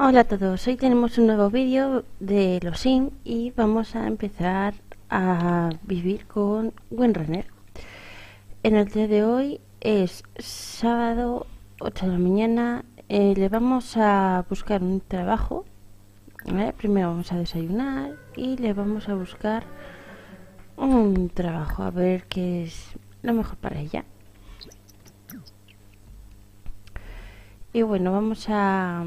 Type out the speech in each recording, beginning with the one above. Hola a todos, hoy tenemos un nuevo vídeo de Los Sims y vamos a empezar a vivir con Windrunner. En el día de hoy es sábado 8 de la mañana, le vamos a buscar un trabajo, ¿vale? Primero vamos a desayunar y le vamos a buscar un trabajo, a ver qué es lo mejor para ella. Y bueno, vamos a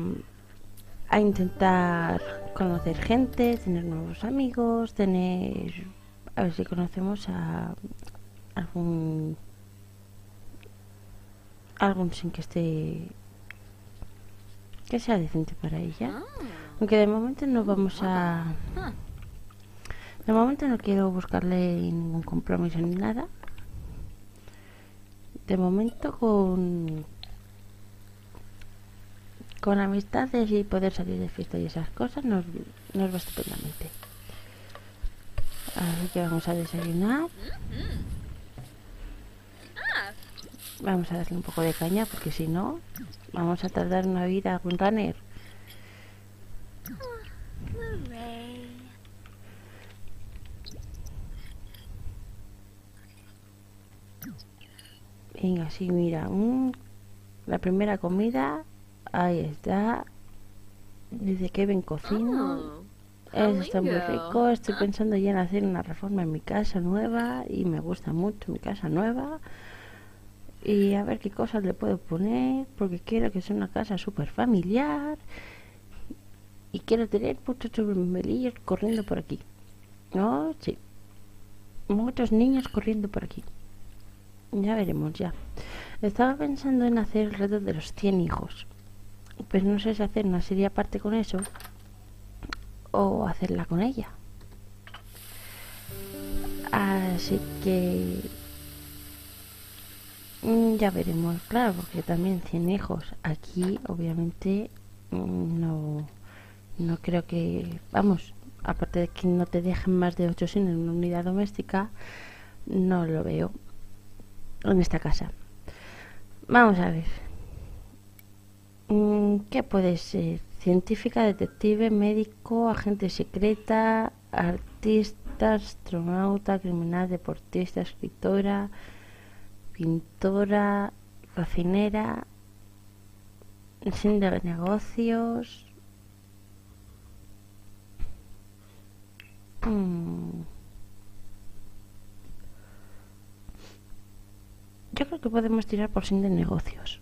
intentar conocer gente, tener nuevos amigos, a ver si conocemos a algún sin que sea decente para ella. Aunque de momento no vamos a... De momento no quiero buscarle ningún compromiso ni nada. De momento con amistades y poder salir de fiesta y esas cosas nos va estupendamente. Así que vamos a desayunar. Vamos a darle un poco de caña porque si no, vamos a tardar una vida con Windrunner. Venga, sí, mira, la primera comida... Ahí está. Dice que ven cocino. Eso está muy rico. Estoy pensando ya en hacer una reforma en mi casa nueva. Y me gusta mucho mi casa nueva. Y a ver qué cosas le puedo poner. Porque quiero que sea una casa súper familiar. Y quiero tener muchos churrumbelillos corriendo por aquí. ¿No? Sí. Muchos niños corriendo por aquí. Ya veremos, ya. Estaba pensando en hacer el reto de los 100 hijos. Pero no sé si hacer una serie aparte con eso o hacerla con ella. Así que ya veremos, claro, porque también 100 hijos aquí obviamente no creo que, vamos, aparte de que no te dejen más de 8 sin en una unidad doméstica, no lo veo en esta casa. Vamos a ver. ¿Qué puede ser? Científica, detective, médico, agente secreta, artista, astronauta, criminal, deportista, escritora, pintora, cocinera, sin de negocios. Yo creo que podemos tirar por sin de negocios.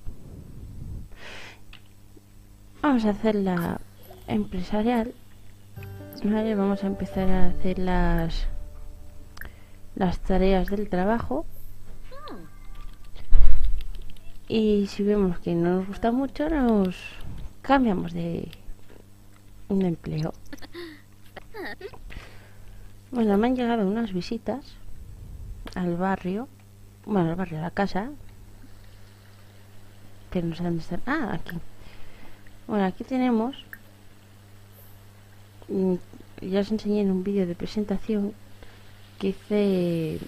Vamos a hacerla empresarial, ¿vale? Vamos a empezar a hacer las tareas del trabajo. Y si vemos que no nos gusta mucho, nos cambiamos de empleo. Bueno, me han llegado unas visitas al barrio, bueno, al barrio, a la casa. Pero no sé dónde están. Ah, aquí. Bueno, aquí tenemos, ya os enseñé en un vídeo de presentación que hice el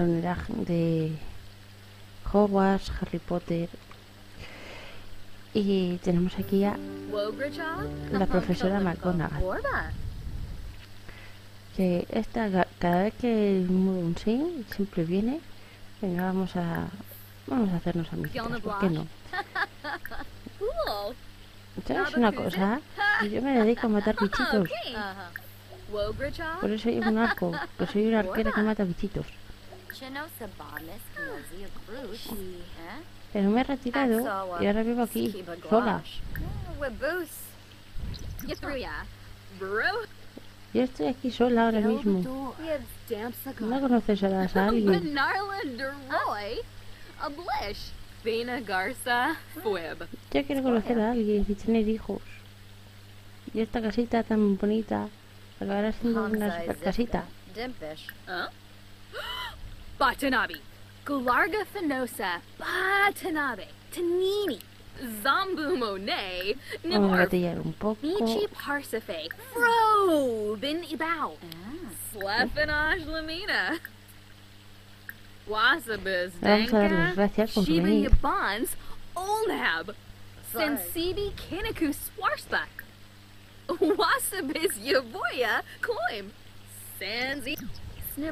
homenaje de Hogwarts, Harry Potter, y tenemos aquí a la profesora McGonagall, que esta cada vez que mudo un sim siempre viene. Venga, vamos a hacernos amigos, ¿por qué no? ¿Sabes una cosa? Yo me dedico a matar bichitos. Por eso soy un arco, que soy una arquera que mata bichitos. Pero me he retirado y ahora vivo aquí, sola. Yo estoy aquí sola ahora mismo. ¿No conoces a alguien? Ya quiero conocer a alguien y tener hijos. Y esta casita tan bonita acabará siendo una super casita. Batanabe, Gularga Fenosa, Batanabe, Tanini, Zambu Monet, vamos a gatillar un poco. Michi Parsafe, Robin Ibao, Slefanaj Lamina. Vamos a darles gracias por venir. Sensibi Kinaku Swarsback. Wasabis Yavoya Coim. Sansi. Se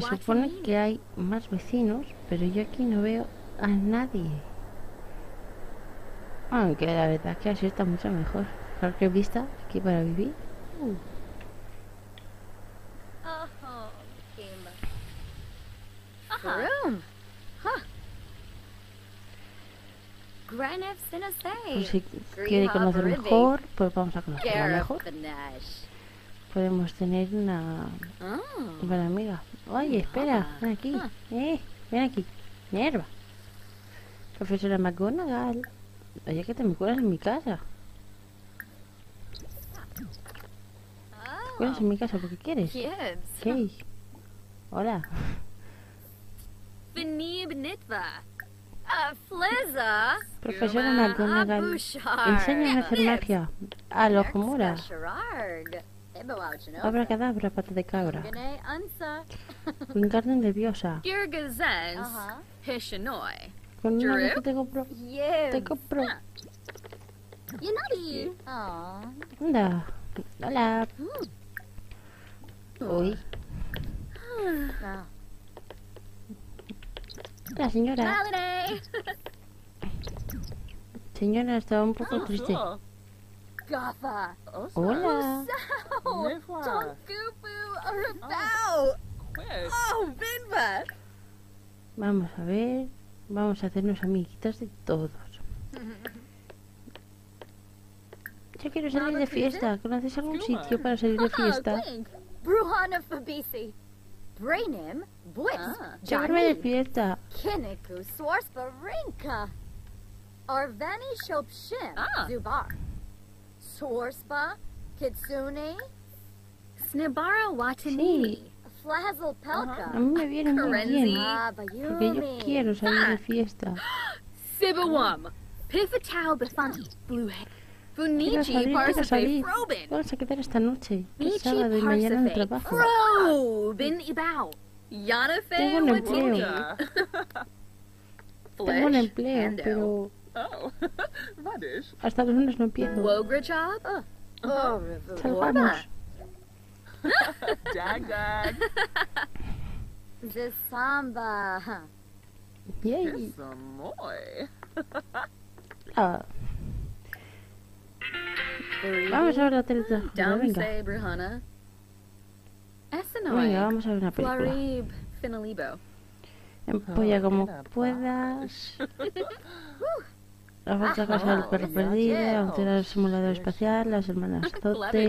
supone que hay más vecinos, pero yo aquí no veo a nadie. Aunque la verdad es que así está mucho mejor. Cualquier vista aquí para vivir. Pues si quiere conocer mejor, pues vamos a conocerla mejor. Podemos tener una buena amiga. Oye, espera, ven aquí. Ven aquí. Mierda. Profesora McGonagall. Oye, que te me cuelas en mi casa. ¿Te cuelas en mi casa porque quieres? ¿Qué? Hola. Profesora McGonagall, enséñame farmacia. A los Homura. Abracadabra, pata de cabra. Wingarden nerviosa. Con una vez que te compro. Anda. Hola. Uy. La señora. Señora, estaba un poco triste. Hola. Vamos a ver. Vamos a hacernos amiguitas de todos. Yo quiero salir de fiesta. ¿Conoces algún sitio para salir de fiesta? Llevarme de fiesta. Sí. A mí me viene muy bien, porque yo quiero salir de fiesta. Quiero salir. Vamos a quedar esta noche, el sábado y mañana en el trabajo. Tengo un empleo. Tengo un empleo, pero... hasta los lunes no empiezo. Salvamos. De samba. Yay. Vamos a ver la teletransmisión. Venga. Venga, vamos a ver una película. Empolla como puedas. La vuelta a casa del perro perdida. Alterar el simulador espacial. Las hermanas Zote.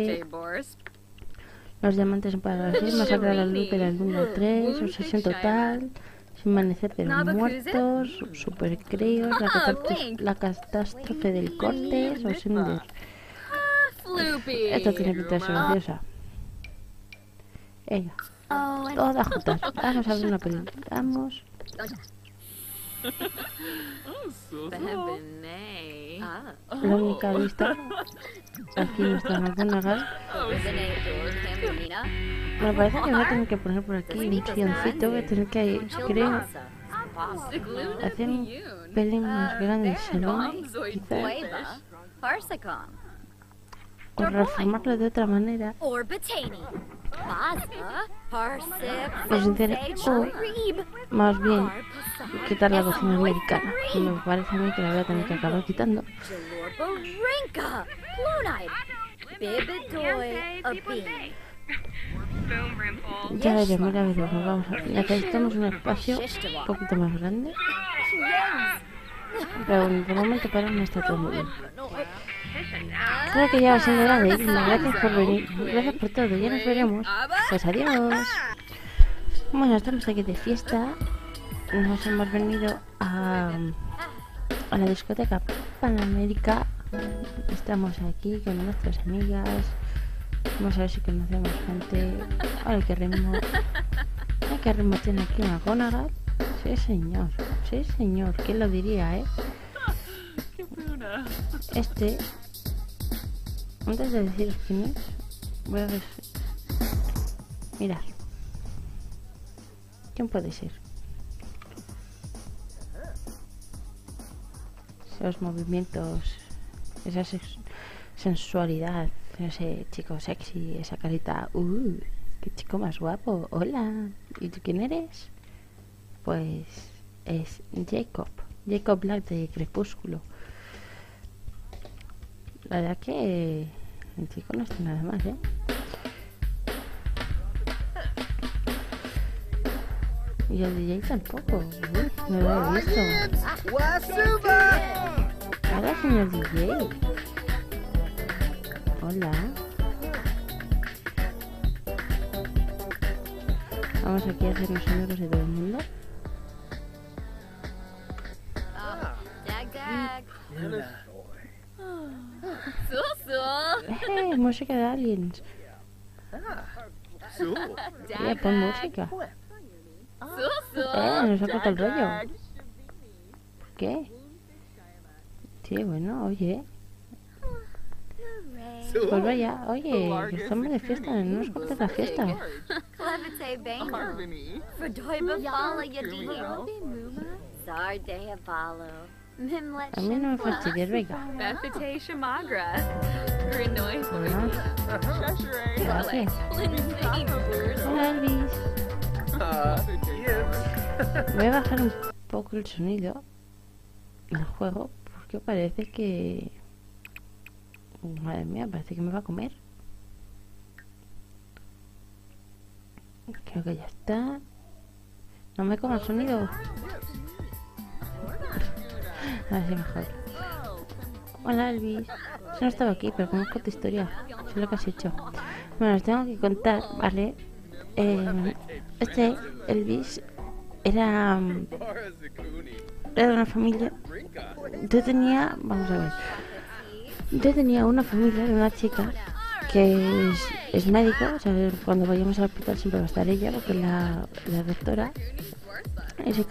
Los diamantes para las islas, sacar la luz de la luna 3, obsesión total, sin amanecer de los muertos, supercreos, la catástrofe del corte, o Sinders. Esto tiene que ser graciosa. Venga, todas juntas. Vamos a ver una película. Vamos. La única lista aquí no está McGonagall. Me parece que voy a tener que poner por aquí un guioncito. Voy a tener que, creo, hacer un pelín más grande el salón, quizás, o reformarlo de otra manera. Pues sinceramente, más bien quitar la cocina americana. Me parece a mí que la voy a tener que acabar quitando. Ya veremos, ya veremos. Vamos a ver. Necesitamos un espacio un poquito más grande. Pero de momento para mí está todo muy bien. Creo que ya va siendo hora de irme. Gracias por venir. Gracias por todo. Ya nos veremos. Pues adiós. Bueno, estamos aquí de fiesta. Nos hemos venido a la discoteca Panamérica. Estamos aquí con nuestras amigas. Vamos a ver si conocemos gente. Ahora que remo. Ahora que remo tiene aquí una McGonagall. Sí, señor. Sí, señor. ¿Quién lo diría, eh? Este, antes de deciros quién es, voy a ver. Mirad. ¿Quién puede ser? Los movimientos esa sensualidad, ese chico sexy, esa carita, qué chico más guapo, hola, ¿y tú quién eres? Pues es Jacob Black de Crepúsculo. La verdad que el chico no está nada más, ¿eh? Y el DJ tampoco. No lo había visto. Hola, señor DJ. Hola. Vamos aquí a hacernos amigos de todo el mundo. Música de aliens. Pon música. Nos ha cortado el rollo. ¿Por qué? Sí, bueno, oye. Pues vaya, oye, estamos de fiesta, no nos cortes la fiesta. A mí no me fastidies, venga. Hola, Elvis. Voy a bajar un poco el sonido del juego porque parece que... Madre mía, parece que me va a comer. Creo que ya está. No me coma el sonido. Así mejor. Hola, Elvis. Yo no estaba aquí, pero conozco tu historia. Sé lo que has hecho. Bueno, os tengo que contar, ¿vale? Elvis era una familia. Yo tenía una familia de una chica que es médico, o sea, cuando vayamos al hospital siempre va a estar ella porque la doctora se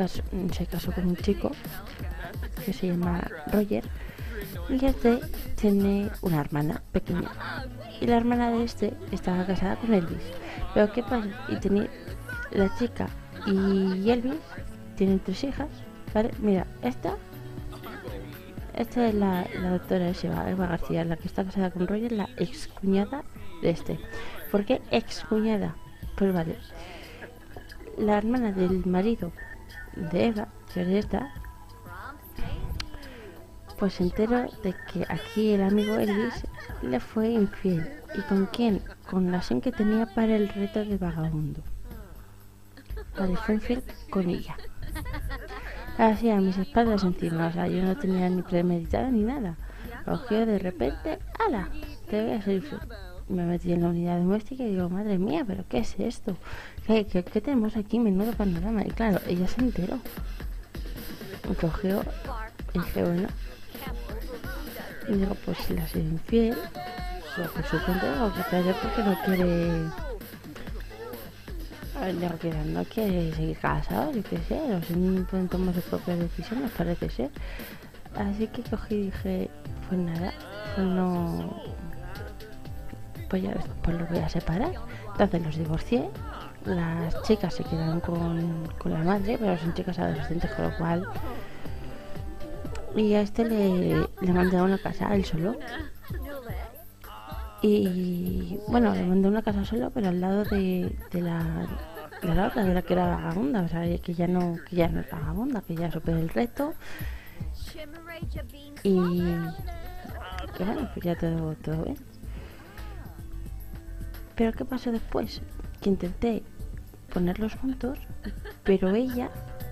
casó con un chico que se llama Roger y este tiene una hermana pequeña y la hermana de este estaba casada con Elvis. Pero qué pasa, y tenía la chica y Elvis tienen 3 hijas, ¿vale? Mira, esta es la doctora Eva García, la que está casada con Roger, la excuñada de este. ¿Por qué excuñada? Pues vale, la hermana del marido de Eva, que es esta, pues se enteró de que aquí el amigo Elvis le fue infiel. ¿Y con quién? Con la Sim que tenía para el reto de vagabundo. Vale, fue infiel con ella. Así a mis espaldas encima, o sea, yo no tenía ni premeditada ni nada. Cogió de repente, ¡hala! Te voy a ser infiel. Me metí en la unidad doméstica y digo, madre mía, ¿pero qué es esto? ¿Qué tenemos aquí? Menudo panorama. Y claro, ella se enteró. Cogió y dije, bueno. Y digo, pues si la soy infiel, pues supongo que voy a traer porque no quiere... no quiere seguir casado, yo qué sé, los niños pueden tomar sus propias decisiones, parece ser. Así que cogí y dije, pues nada, no... Pues los voy a separar. Entonces los divorcié, las chicas se quedaron con la madre, pero son chicas adolescentes, con lo cual... Y a este le mandé a una casa, él solo. Y bueno, le mandé a una casa solo, pero al lado de la otra, de la que era vagabunda, o sea, que ya no es vagabunda, que ya superé el reto. Y bueno, pues ya todo bien. Pero ¿qué pasó después? Que intenté ponerlos juntos, pero ella...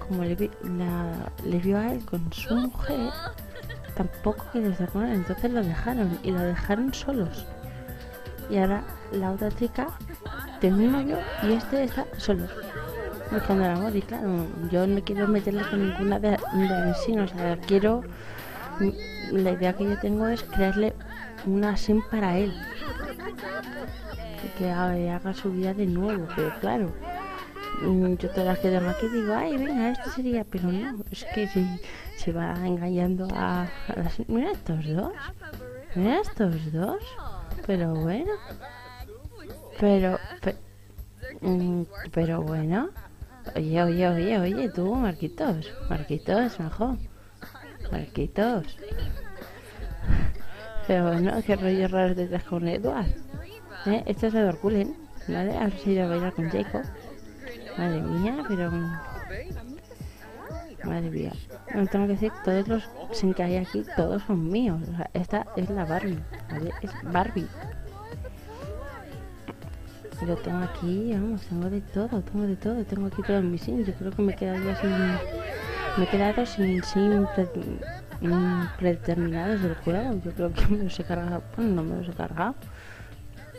Como le vio a él con su mujer, tampoco quiso estar con él, entonces lo dejaron y lo dejaron solos. Y ahora la otra chica tiene un novio y este está solo, buscando el amor. Y claro, yo no quiero meterle con ninguna de mis sims, o sea, la idea que yo tengo es crearle una sim para él, que haga su vida de nuevo, pero claro. Yo te las quedo aquí y digo, ay, venga, esto sería, pero no, es que se va engañando a las... Mira estos dos, pero bueno, pero bueno, oye, tú, Marquitos, mejor, Marquitos, Pero bueno, qué rollos raros detrás con Edward. Esto es Edward Cullen, ¿vale? Ha ido a bailar con Jacob. Madre mía, pero... Madre mía. No tengo que decir, todos los sin que hay aquí, todos son míos. O sea, esta es la Barbie, ¿vale? Es Barbie. Lo tengo aquí, vamos, tengo de todo. Tengo aquí todos mis sims. Yo creo que me he quedado sin predeterminados del juego. Yo creo que me los he cargado. Bueno, no me los he cargado,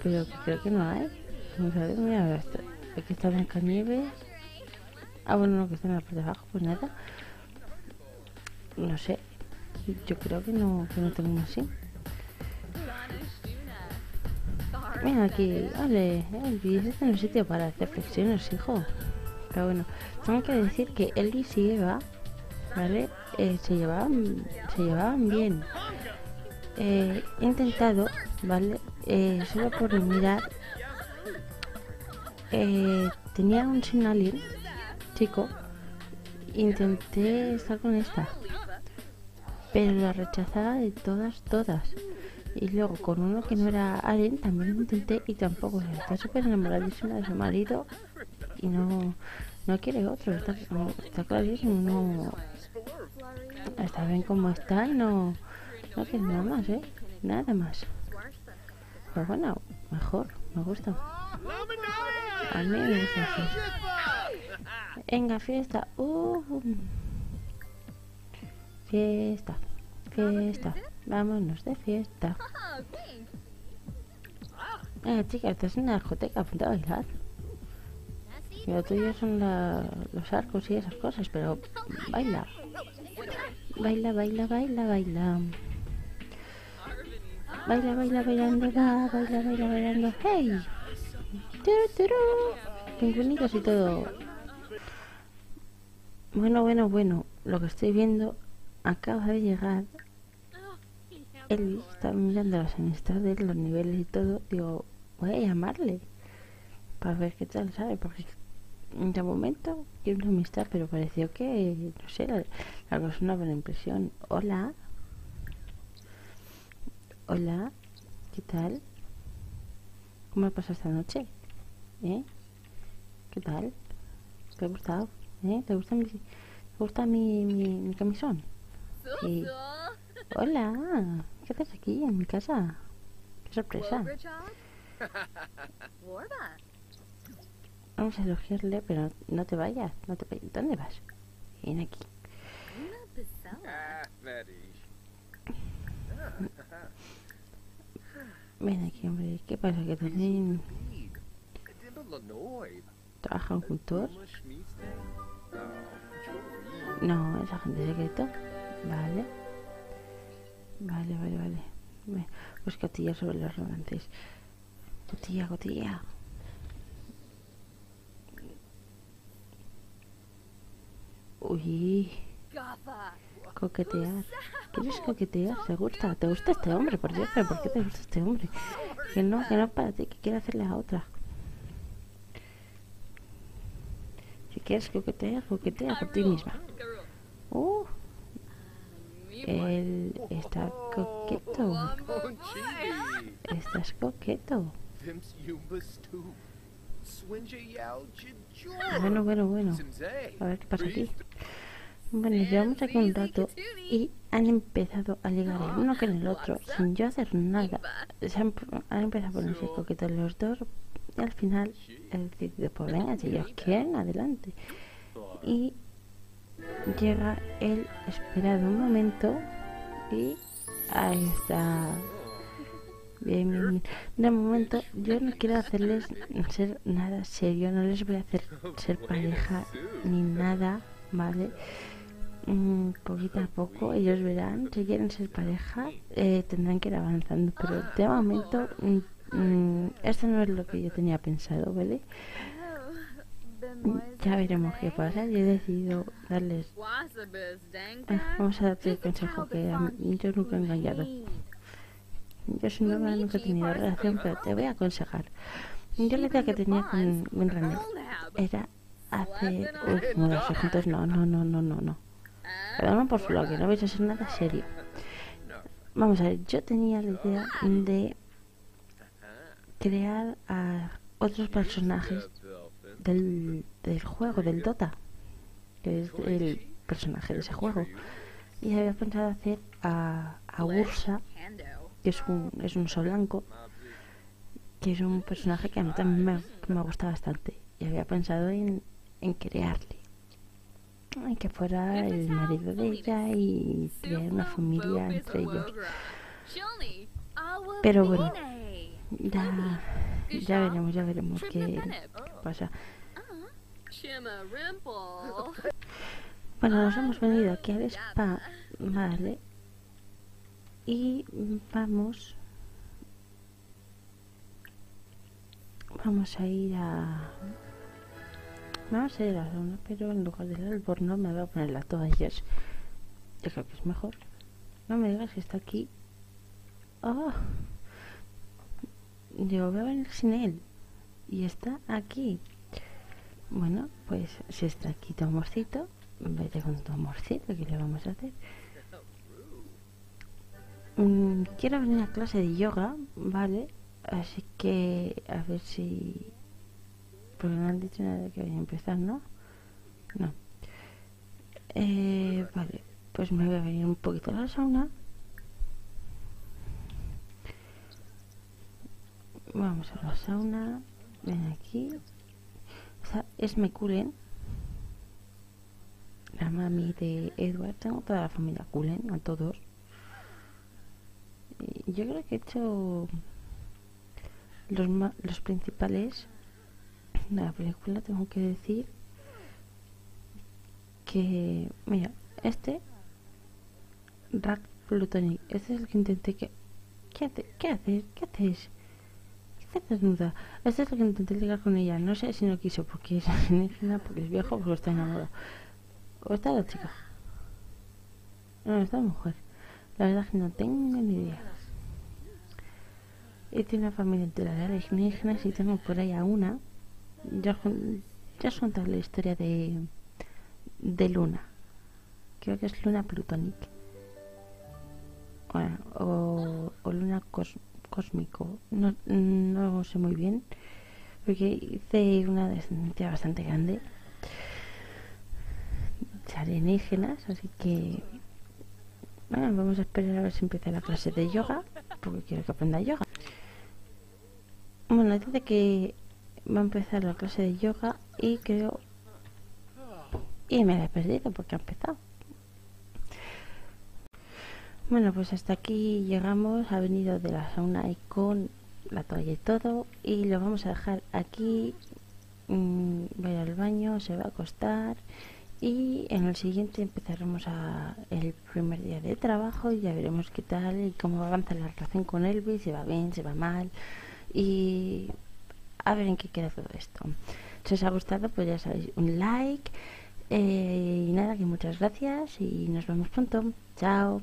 pero creo que no hay. Vamos a ver, mira, aquí está Blancanieves. Ah, bueno, no, que está en la parte de abajo, pues nada. No sé, yo creo que no tengo uno así. Mira aquí, vale, Elvis, este no es sitio para hacer flexiones, hijo. Pero bueno, tengo que decir que Elvis y Eva, ¿vale? Se llevaban bien. He intentado, ¿vale? Solo por mirar. Tenía un sin alien, chico. Intenté estar con esta, pero la rechazaba de todas. Y luego con uno que no era alien también lo intenté y tampoco. Está súper enamoradísima de su marido y no quiere otro. Está clarísimo, no está bien como está y no quiere nada más, nada más. Pero bueno, mejor, me gusta. A mí me gusta así. Venga, fiesta. Fiesta. Vámonos de fiesta. Chica, esta es una discoteca, apunta a bailar. Lo tuyo son los arcos y esas cosas, pero baila. Baila. Bailando. ¡Hey! Pingüinitos y todo. Bueno, lo que estoy viendo, acaba de llegar Elvis, está mirando las amistades, los niveles y todo. Digo, voy a llamarle para ver qué tal sabe, porque de momento quiero una amistad, pero pareció que, no sé, la persona con la impresión. Hola, ¿qué tal? ¿Cómo ha pasado esta noche? ¿Qué tal? ¿Te ha gustado? ¿Te gusta mi camisón? Sí. Hola, ¿qué haces aquí en mi casa? ¡Qué sorpresa! Vamos a elogiarle, pero no te vayas, ¿Dónde vas? Ven aquí. Ven aquí, hombre. ¿Qué pasa? Que también... ¿Trabajan juntos? No, es agente secreto. Vale. Pues cotilla sobre los romances. Cotilla. Uy. Coquetear. ¿Quieres coquetear? ¿Te gusta? ¿Te gusta este hombre? Por Dios, ¿pero por qué te gusta este hombre? Que no para ti, que quiere hacerle a otra. Si quieres coquetear, coquetea por ti misma. Él está coqueto. Estás coqueto. Bueno. A ver qué pasa aquí. Bueno, llevamos aquí un rato y han empezado a ligar el uno con el otro sin yo hacer nada. Han empezado a ponerse coquetos los dos y al final él dice, pues venga, si ellos quieren, adelante. Y llega el esperado momento y ahí está. Bien. De momento yo no quiero hacerles ser nada serio, no les voy a hacer ser pareja ni nada, ¿vale? Poquito a poco ellos verán si quieren ser pareja, tendrán que ir avanzando, pero de momento esto no es lo que yo tenía pensado, ¿vale? Ya veremos qué pasa. Yo he decidido darles... vamos a darte el consejo que yo nunca he engañado. Yo sin duda nunca he tenido relación, pero te voy a aconsejar. Yo la idea que tenía con Windrunner era hacer... mudarse juntos. No. Cada uno por su lado, que no vais a ser nada serio. Vamos a ver, yo tenía la idea de crear a otros personajes del juego, del Dota, que es el personaje de ese juego. Y había pensado hacer a Ursa, que es un sol blanco, que es un personaje que a mí también me gusta bastante. Y había pensado en crearle, en que fuera el marido de ella y crear una familia entre ellos. Pero bueno, ya veremos qué pasa. Bueno, nos hemos venido aquí al spa, vale, y vamos a ir a la zona, pero en lugar del albornoz me voy a poner las toallas. Yo creo que es mejor. No me digas que está aquí. Oh, yo voy a venir sin él y está aquí. Bueno, pues si está aquí tu amorcito, vete con tu amorcito, que le vamos a hacer. Quiero venir a clase de yoga, vale, así que a ver si... porque no han dicho nada de que voy a empezar, ¿no? No. Vale, pues me voy a venir un poquito a la sauna. Vamos a la sauna. Ven aquí. Esta Esme Cullen, la mami de Edward. Tengo toda la familia Cullen, a todos. Yo creo que he hecho los principales de la película. Tengo que decir que, mira, este Rack Plutonic, este es el que intenté que... ¿Qué haces? ¿Qué estás desnuda? Este es el que intenté ligar con ella. No sé si no quiso porque es alienígena, porque es viejo, porque está enamorado. O está la chica. No, está la mujer. La verdad es que no tengo ni idea. Y tiene una familia entera de alienígenas y tengo por ahí a una. Ya os contaré la historia de Luna. Creo que es Luna Plutonic. Bueno, o Luna Cósmico. No sé muy bien, porque hice una descendencia bastante grande de alienígenas. Así que... bueno, vamos a esperar a ver si empieza la clase de yoga, porque quiero que aprenda yoga. Bueno, dice que... va a empezar la clase de yoga y creo... y me la he perdido porque ha empezado. Bueno, pues hasta aquí llegamos. Ha venido de la sauna y con la toalla y todo. Y lo vamos a dejar aquí. Va a ir al baño, se va a acostar. Y en el siguiente empezaremos el primer día de trabajo. Y ya veremos qué tal y cómo avanza la relación con Elvis. Si va bien, si va mal. Y... a ver en qué queda todo esto. Si os ha gustado, pues ya sabéis, un like. Y nada, que muchas gracias y nos vemos pronto. Chao.